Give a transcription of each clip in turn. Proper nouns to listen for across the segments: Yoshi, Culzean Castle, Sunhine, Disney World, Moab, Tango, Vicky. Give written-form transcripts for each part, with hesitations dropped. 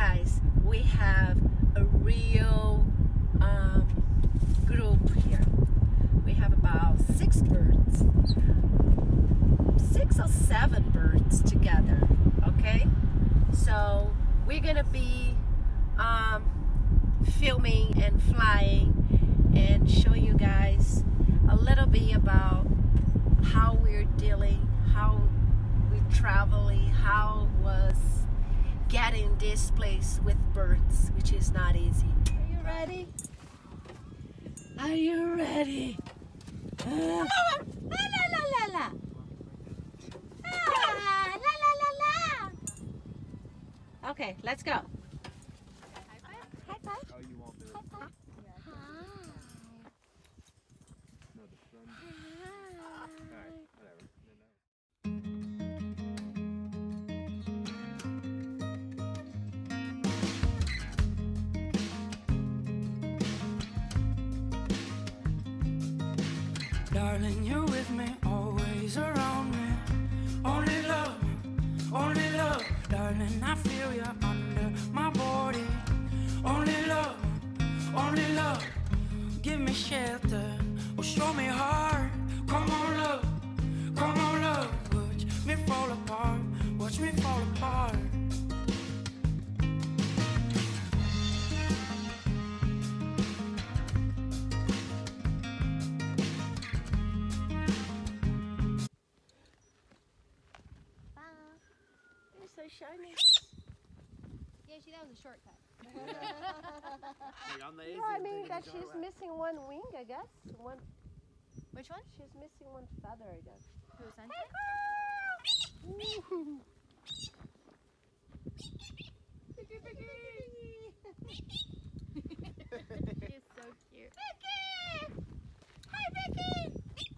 guys, we have a real group here. We have about six or seven birds together, okay? So we're gonna be filming and flying and show you guys a little bit about how we're dealing, how we're traveling, how was getting this place with birds, which is not easy. Are you ready? Are you ready? La la la la la. Ah, la la la la. Okay, let's go. High five. High five. Oh, you won't do it. High five. Darling, you're with me, always around me. Only love, only love. Darling, I feel you under my body. Only love, only love. Give me shelter, or show me heart. Come on love, watch me fall apart, watch me fall apart. Shiny. Yoshi, that was a shortcut. Hey, on the no, I mean that she's missing one wing, I guess. One. Which one? She's missing one feather, I guess. Who, Sunhine? Vicky, Vicky. She's so cute. Vicky! Hi, Vicky!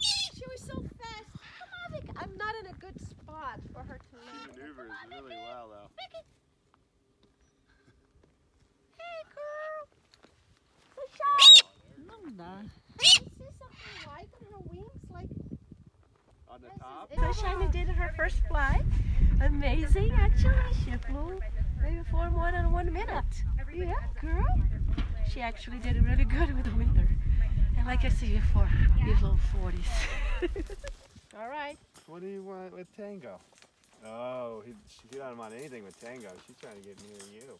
She was so fast. Come on, Vicky. I'm not in a good spot for her to leave. She maneuvers really well, though. Vicky. Hey, girl. So shy. Mama. I see something white on her wings, like on the top. So Shiny did her first fly. Amazing, actually. She flew maybe for more than 1 minute. Yeah, girl. She actually did really good with the winter. And like I said before, below 40s. All right. What do you want with Tango? Oh, she don't want anything with Tango. She's trying to get near you.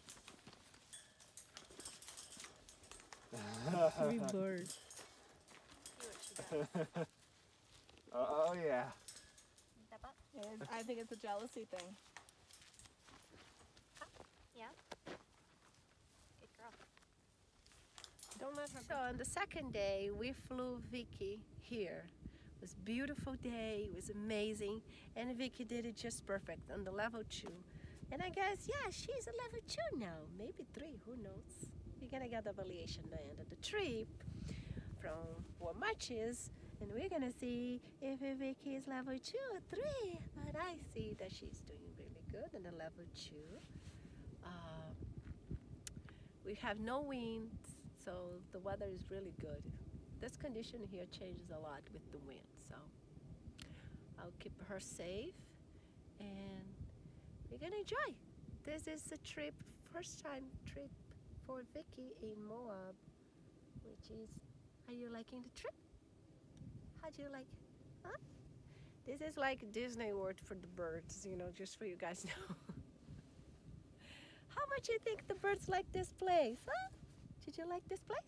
Three birds. Oh, yeah. I think it's a jealousy thing. Yeah. Good girl. Don't let her go. So on the second day, we flew Vicky here. It was a beautiful day, it was amazing, and Vicky did it just perfect on the level 2. And I guess, yeah, she's a level 2 now, maybe 3, who knows? We're gonna get the evaluation by the end of the trip from what matches, and we're gonna see if Vicky is level 2 or 3. But I see that she's doing really good on the level 2. We have no winds, so the weather is really good. This condition here changes a lot with the wind, so I'll keep her safe and we're gonna enjoy. This is a trip, first time trip for Vicky in Moab, which is, are you liking the trip? How do you like it? Huh? This is like Disney World for the birds, you know, just for you guys know. How much you think the birds like this place, huh? Did you like this place?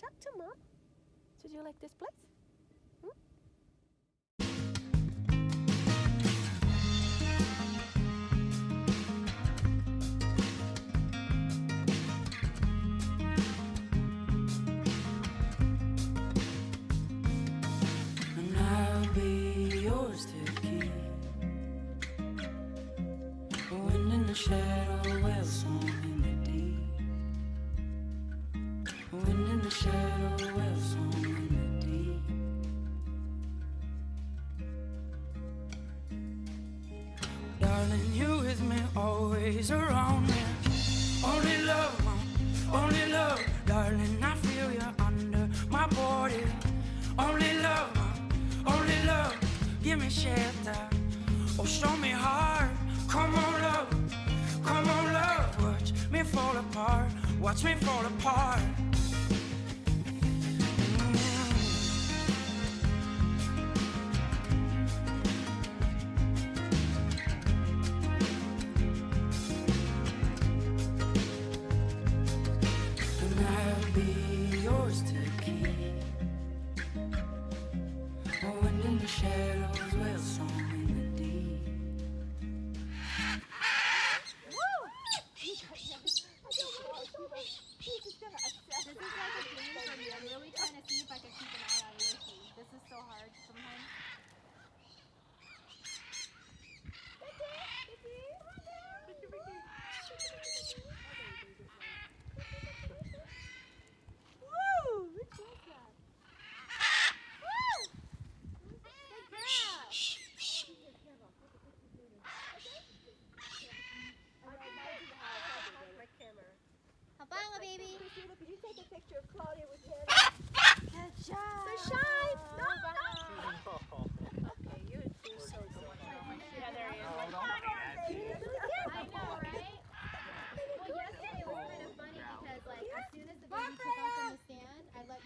Talk to Mom. Did you like this place? And I'll be yours to keep. Wind in the shadow, well, song in the deep. Wind in the shadow, well, song in the deep. Darling, you with me, always around me. Only love, only love. Darling, I feel you under my body. Only love, only love. Give me shelter, oh show me heart. Come on, love. watch me fall apart.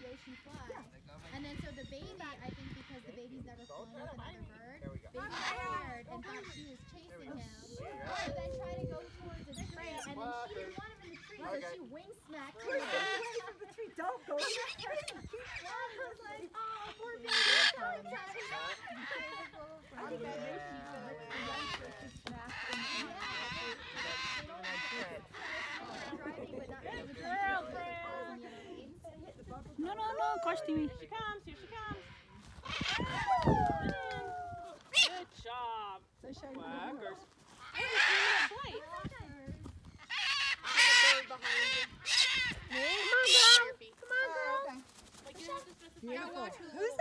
Here she comes, here she comes. Good job. So shiny. Whackers. Oh, she's a bird behind you. Come on, girl. Come on, girl. Like, you have to specify. Who's